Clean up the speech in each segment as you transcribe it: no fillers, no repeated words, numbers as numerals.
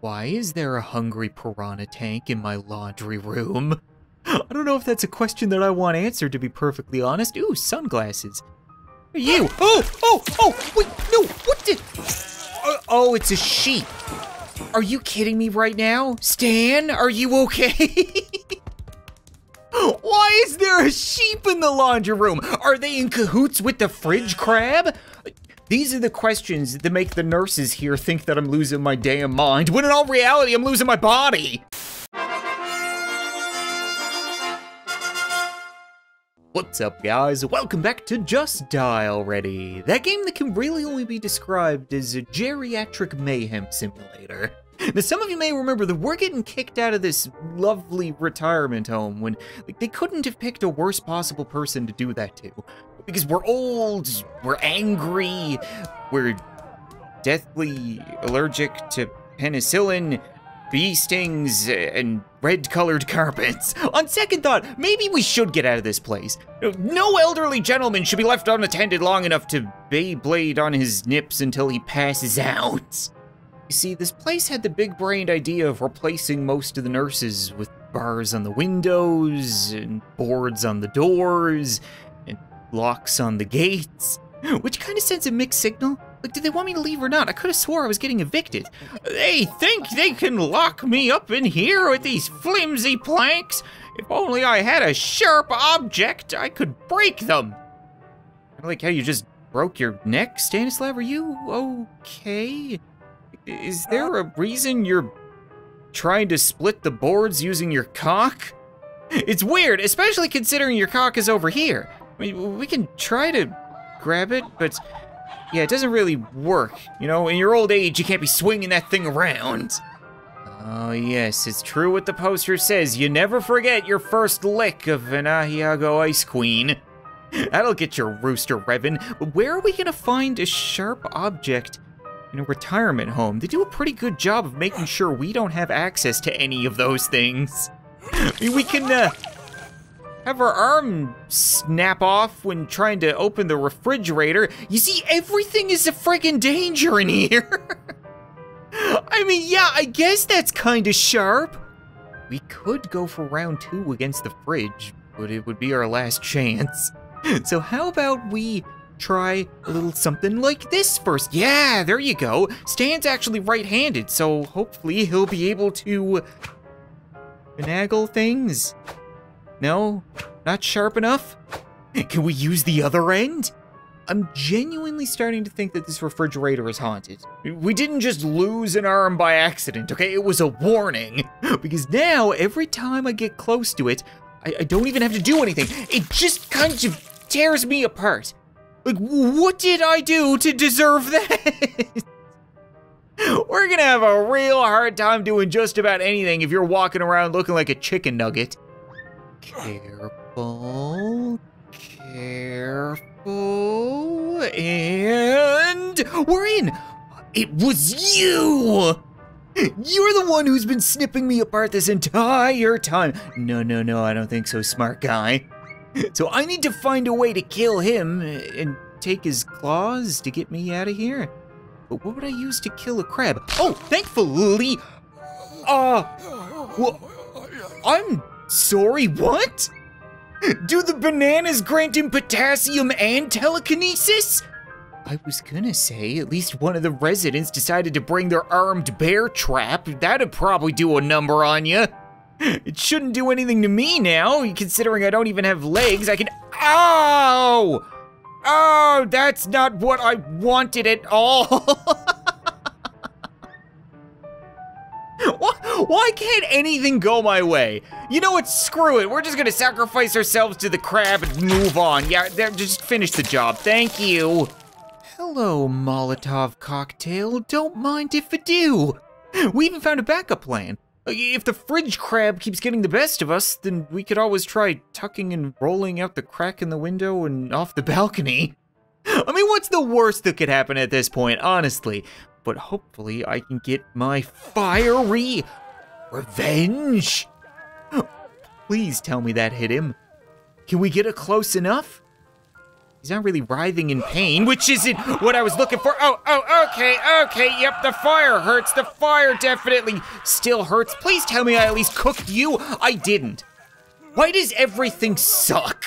Why is there a hungry piranha tank in my laundry room? I don't know if that's a question that I want answered, to be perfectly honest. Ooh, sunglasses. What are you? Oh, wait, no, what did? Oh, it's a sheep. Are you kidding me right now? Stan, are you okay? Why is there a sheep in the laundry room? Are they in cahoots with the fridge crab? These are the questions that make the nurses here think that I'm losing my damn mind, when in all reality, I'm losing my body. What's up, guys? Welcome back to Just Die Already, that game that can really only be described as a geriatric mayhem simulator. Now, some of you may remember that we're getting kicked out of this lovely retirement home when, like, they couldn't have picked a worse possible person to do that to. Because we're old, we're angry, we're deathly allergic to penicillin, bee stings, and red-colored carpets. On second thought, maybe we should get out of this place. No elderly gentleman should be left unattended long enough to Beyblade on his nips until he passes out. You see, this place had the big-brained idea of replacing most of the nurses with bars on the windows, and boards on the doors, and locks on the gates, which kind of sends a mixed signal. Like, did they want me to leave or not? I could have swore I was getting evicted. They think they can lock me up in here with these flimsy planks. If only I had a sharp object, I could break them. Kind of like how you just broke your neck, Stanislav. Are you okay? Is there a reason you're trying to split the boards using your cock? It's weird, especially considering your cock is over here. I mean, we can try to grab it, but... yeah, it doesn't really work. You know, in your old age, you can't be swinging that thing around. Oh, yes, it's true what the poster says. You never forget your first lick of an Ahiago Ice Queen. That'll get your rooster revving. But where are we gonna find a sharp object in a retirement home? They do a pretty good job of making sure we don't have access to any of those things. I mean, we can, have her arm snap off when trying to open the refrigerator. You see, everything is a friggin' danger in here. I mean, yeah, I guess that's kinda sharp. We could go for round two against the fridge, but it would be our last chance. So how about we try a little something like this first? Yeah, there you go. Stan's actually right-handed, so hopefully he'll be able to finagle things. No? Not sharp enough? Can we use the other end? I'm genuinely starting to think that this refrigerator is haunted. We didn't just lose an arm by accident, okay? It was a warning. Because now, every time I get close to it, I don't even have to do anything. It just kind of tears me apart. Like, what did I do to deserve that? We're gonna have a real hard time doing just about anything if you're walking around looking like a chicken nugget. Careful, careful, and we're in. It was you. You're the one who's been snipping me apart this entire time. No, I don't think so, smart guy. So I need to find a way to kill him and take his claws to get me out of here. But what would I use to kill a crab? Oh, thankfully, well, I'm... sorry, what? Do the bananas grant him potassium and telekinesis? I was gonna say, at least one of the residents decided to bring their armed bear trap. That'd probably do a number on you. It shouldn't do anything to me now, considering I don't even have legs. I can... ow! Oh, that's not what I wanted at all. Why can't anything go my way? You know what, screw it. We're just gonna sacrifice ourselves to the crab and move on. Yeah, just finish the job, thank you. Hello, Molotov cocktail. Don't mind if I do. We even found a backup plan. If the fridge crab keeps getting the best of us, then we could always try tucking and rolling out the crack in the window and off the balcony. I mean, what's the worst that could happen at this point, honestly? But hopefully I can get my fiery revenge. Please tell me that hit him. Can we get it close enough? He's not really writhing in pain, which isn't what I was looking for. Okay, yep, the fire hurts. The fire definitely still hurts. Please tell me I at least cooked you. I didn't. Why does everything suck?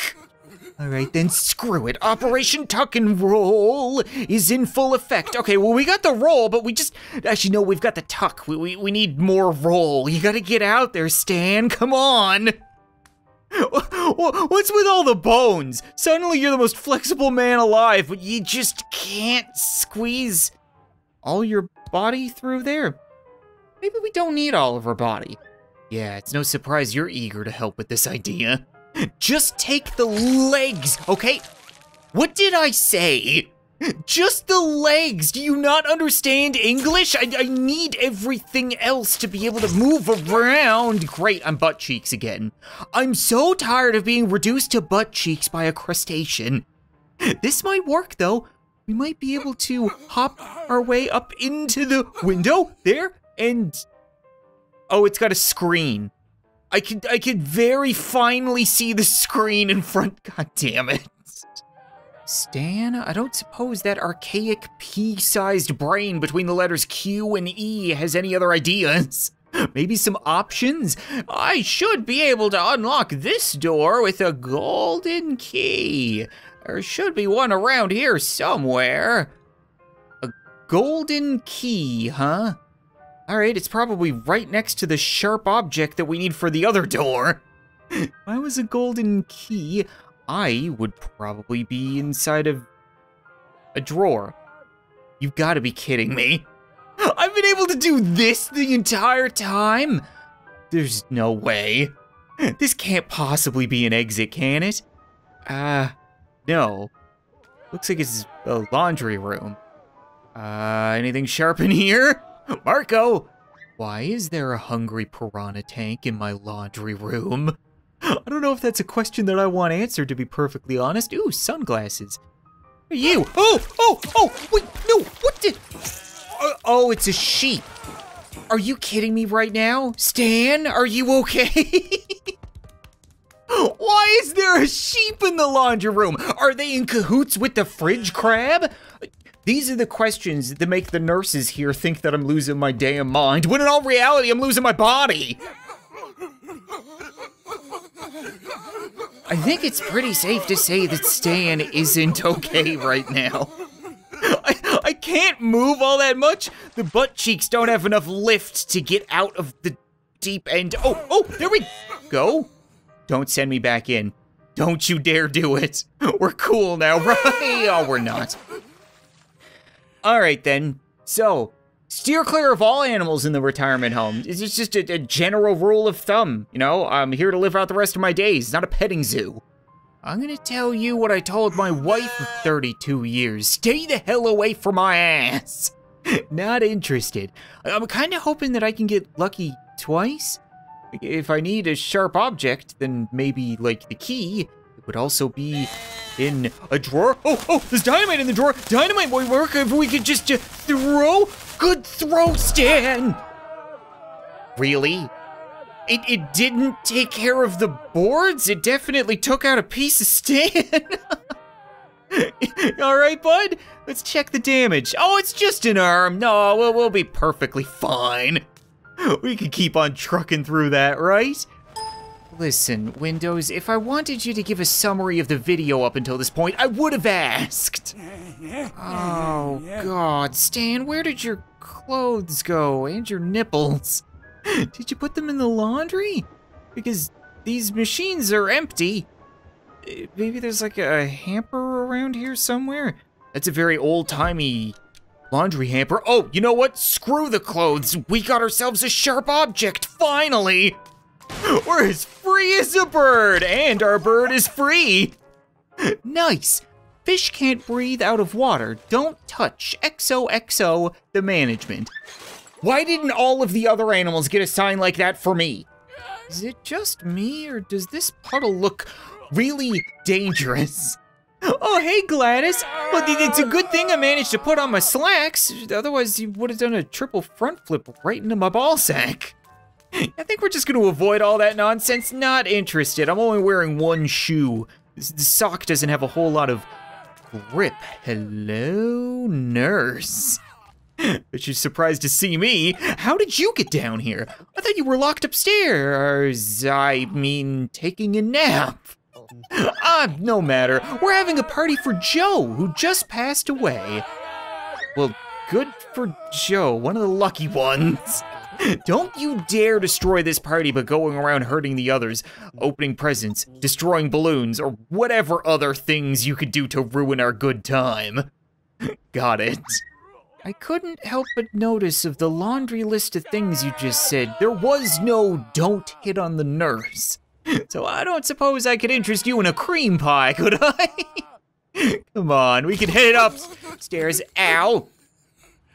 All right, then screw it. Operation Tuck and Roll is in full effect. Okay, well, we got the roll, but we just... Actually, no, we've got the tuck. We need more roll. You gotta get out there, Stan. Come on. What's with all the bones? Suddenly, you're the most flexible man alive, but you just can't squeeze all your body through there. Maybe we don't need all of our body. Yeah, it's no surprise you're eager to help with this idea. Just take the legs, okay? What did I say? Just the legs. Do you not understand English? I need everything else to be able to move around. Great, I'm butt cheeks again. I'm so tired of being reduced to butt cheeks by a crustacean. This might work, though. We might be able to hop our way up into the window there and... Oh, it's got a screen. I could very finely see the screen in front. God damn it. Stan, I don't suppose that archaic pea-sized brain between the letters Q and E has any other ideas. Maybe some options? I should be able to unlock this door with a golden key. There should be one around here somewhere. A golden key, huh? All right, it's probably right next to the sharp object that we need for the other door. If I was a golden key, I would probably be inside of a drawer. You've got to be kidding me. I've been able to do this the entire time? There's no way. This can't possibly be an exit, can it? No. Looks like it's a laundry room. Anything sharp in here? Marco! Why is there a hungry piranha tank in my laundry room? I don't know if that's a question that I want answered, to be perfectly honest. Ooh, sunglasses. Who are you? Oh, wait, no, what did... Oh, it's a sheep. Are you kidding me right now? Stan, are you okay? Why is there a sheep in the laundry room? Are they in cahoots with the fridge crab? These are the questions that make the nurses here think that I'm losing my damn mind, when in all reality, I'm losing my body. I think it's pretty safe to say that Stan isn't okay right now. I can't move all that much. The butt cheeks don't have enough lift to get out of the deep end. Oh, there we go. Don't send me back in. Don't you dare do it. We're cool now, right? Oh, we're not. All right, then. So, steer clear of all animals in the retirement home. It's just a general rule of thumb, you know? I'm here to live out the rest of my days. It's not a petting zoo. I'm gonna tell you what I told my wife of 32 years. Stay the hell away from my ass. Not interested. I'm kind of hoping that I can get lucky twice. If I need a sharp object, then maybe, like, the key. Would also be in a drawer. Oh, there's dynamite in the drawer. Dynamite would work if we could just throw. Good throw, Stan. Really? It didn't take care of the boards. It definitely took out a piece of Stan. All right, bud, let's check the damage. Oh, it's just an arm. No, we'll be perfectly fine. We could keep on trucking through that, right? Listen, Windows, if I wanted you to give a summary of the video up until this point, I would have asked. Oh, God, Stan, where did your clothes go and your nipples? Did you put them in the laundry? Because these machines are empty. Maybe there's like a hamper around here somewhere? That's a very old-timey laundry hamper. Oh, you know what? Screw the clothes. We got ourselves a sharp object, finally. We're as free as a bird, and our bird is free. Nice. Fish can't breathe out of water. Don't touch. XOXO, the management. Why didn't all of the other animals get a sign like that for me? Is it just me, or does this puddle look really dangerous? Oh, hey, Gladys. Well, it's a good thing I managed to put on my slacks. Otherwise, you would have done a triple front flip right into my ball sack. I think we're just going to avoid all that nonsense. Not interested. I'm only wearing one shoe. This sock doesn't have a whole lot of grip. Hello, nurse. But you're surprised to see me. How did you get down here? I thought you were locked upstairs. I mean, taking a nap. No matter. We're having a party for Joe, who just passed away. Well, good for Joe, one of the lucky ones. Don't you dare destroy this party by going around hurting the others, opening presents, destroying balloons, or whatever other things you could do to ruin our good time. Got it. I couldn't help but notice of the laundry list of things you just said, there was no don't hit on the nurse. So I don't suppose I could interest you in a cream pie, could I? Come on, we can hit it upstairs. Ow.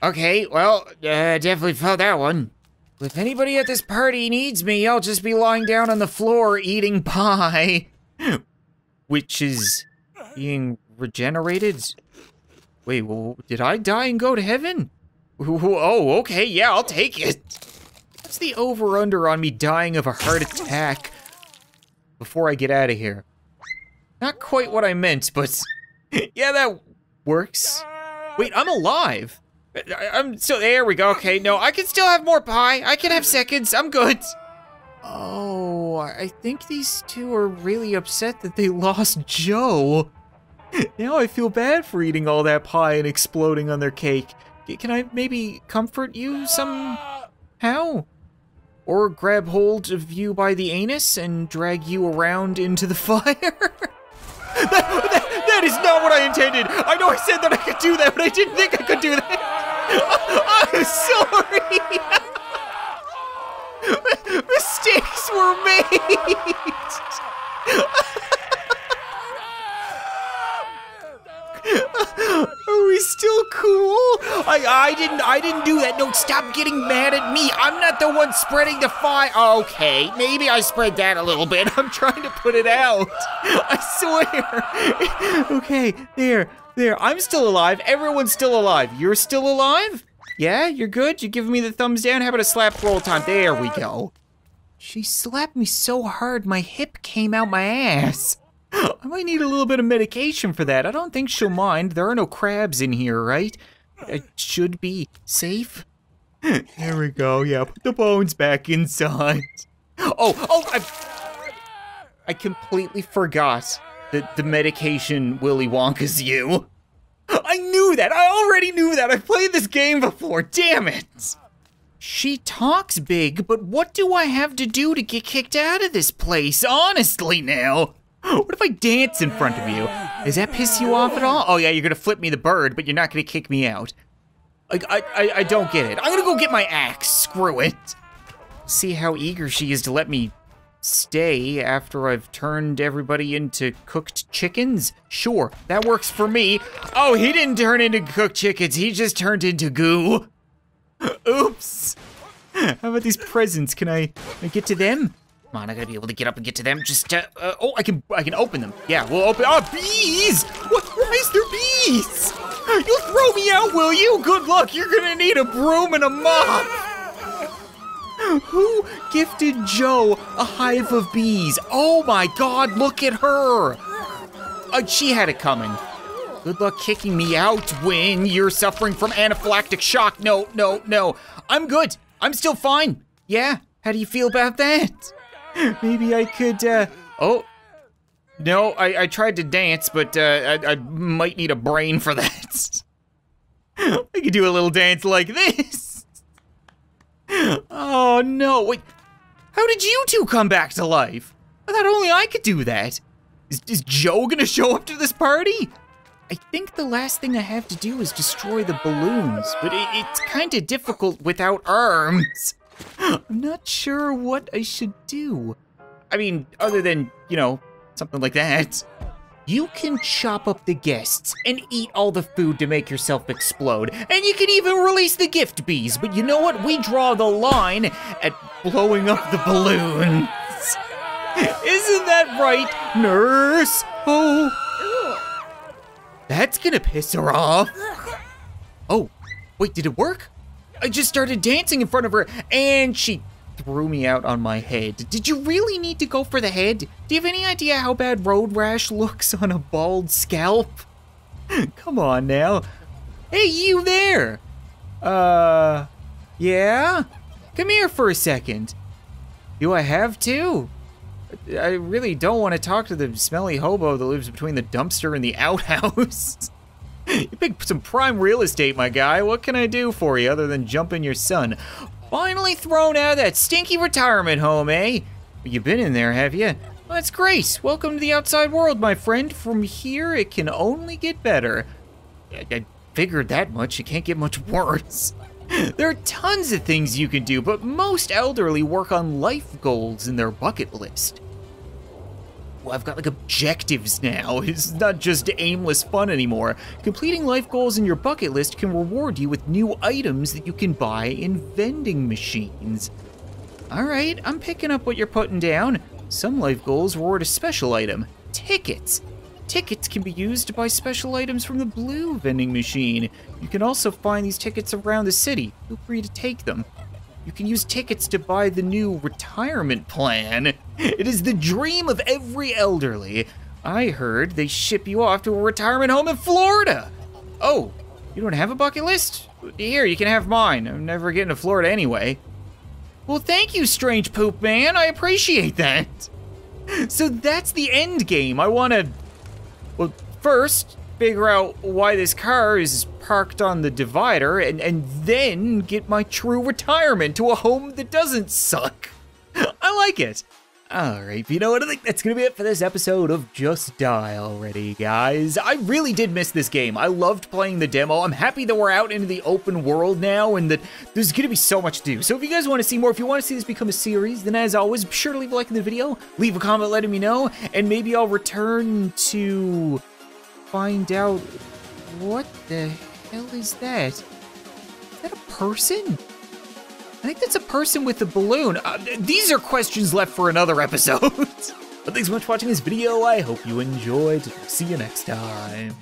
Okay, well, definitely felt that one. If anybody at this party needs me, I'll just be lying down on the floor eating pie. Which is being regenerated? Wait, well, did I die and go to heaven? Oh, okay, yeah, I'll take it. What's the over-under on me dying of a heart attack before I get out of here? Not quite what I meant, but yeah, that works. Wait, I'm alive. I'm still, there we go, okay, no, I can still have more pie, I can have seconds, I'm good. Oh, I think these two are really upset that they lost Joe. Now I feel bad for eating all that pie and exploding on their cake. Can I maybe comfort you somehow? Or grab hold of you by the anus and drag you around into the fire? That is not what I intended! I know I said that I could do that, but I didn't think I could do that! I'm sorry! Mistakes were made! Are we still cool? I didn't do that. No, stop getting mad at me. I'm not the one spreading the fire. Okay, maybe I spread that a little bit. I'm trying to put it out. I swear. Okay, there. There, I'm still alive, everyone's still alive. You're still alive? Yeah, you're good? You giving me the thumbs down? How about a slap roll time? There we go. She slapped me so hard, my hip came out my ass. I might need a little bit of medication for that. I don't think she'll mind. There are no crabs in here, right? I should be safe. There we go, yeah, put the bones back inside. I completely forgot. The medication Willy Wonka's you. I knew that! I already knew that! I've played this game before, damn it! She talks big, but what do I have to do to get kicked out of this place? Honestly now! What if I dance in front of you? Does that piss you off at all? Oh yeah, you're gonna flip me the bird, but you're not gonna kick me out. I don't get it. I'm gonna go get my axe, screw it. See how eager she is to let me stay after I've turned everybody into cooked chickens? Sure, that works for me. Oh, he didn't turn into cooked chickens, he just turned into goo. Oops. How about these presents? Can I get to them? Come on, I gotta be able to get up and get to them. Just, oh, I can open them. Yeah, we'll open, oh, bees! What, why is there bees? You'll throw me out, will you? Good luck, you're gonna need a broom and a mop. Who gifted Joe a hive of bees? Oh my God, look at her. She had it coming. Good luck kicking me out when you're suffering from anaphylactic shock. No, no, no. I'm good. I'm still fine. Yeah, how do you feel about that? Maybe I could, oh. No, I tried to dance, but I might need a brain for that. I could do a little dance like this. Oh no, wait, how did you two come back to life? I thought only I could do that. Is Joe gonna show up to this party? I think the last thing I have to do is destroy the balloons, but it's kinda difficult without arms. I'm not sure what I should do. I mean, other than, you know, something like that. You can chop up the guests and eat all the food to make yourself explode. And you can even release the gift bees. But you know what? We draw the line at blowing up the balloons. Isn't that right, nurse? Oh, that's gonna piss her off. Oh, wait, did it work? I just started dancing in front of her and she threw me out on my head. Did you really need to go for the head? Do you have any idea how bad road rash looks on a bald scalp? Come on now. Hey, you there! Yeah? Come here for a second. Do I have to? I really don't want to talk to the smelly hobo that lives between the dumpster and the outhouse. You picked some prime real estate, my guy. What can I do for you other than jumping your son? Finally thrown out of that stinky retirement home, eh? You been in there, have you? Well, that's great. Welcome to the outside world, my friend. From here, it can only get better. I figured that much. It can't get much worse. There are tons of things you can do, but most elderly work on life goals in their bucket list. Well, I've got like objectives now. It's not just aimless fun anymore. Completing life goals in your bucket list can reward you with new items that you can buy in vending machines. All right, I'm picking up what you're putting down. Some life goals reward a special item, tickets. Tickets can be used by special items from the blue vending machine. You can also find these tickets around the city. Feel free to take them. You can use tickets to buy the new retirement plan. It is the dream of every elderly. I heard they ship you off to a retirement home in Florida. Oh, you don't have a bucket list? Here, you can have mine. I'm never getting to Florida anyway. Well, thank you, strange poop man. I appreciate that. So that's the end game. I want to... Well, first, figure out why this car is parked on the divider and then get my true retirement to a home that doesn't suck. I like it. All right, but you know what? I think that's going to be it for this episode of Just Die Already, guys. I really did miss this game. I loved playing the demo. I'm happy that we're out into the open world now and that there's going to be so much to do. So if you guys want to see more, if you want to see this become a series, then as always, be sure to leave a like in the video, leave a comment letting me know, and maybe I'll return to find out what the hell is that? Is that a person? I think that's a person with a balloon. These are questions left for another episode. But thanks so much for watching this video. I hope you enjoyed. See you next time.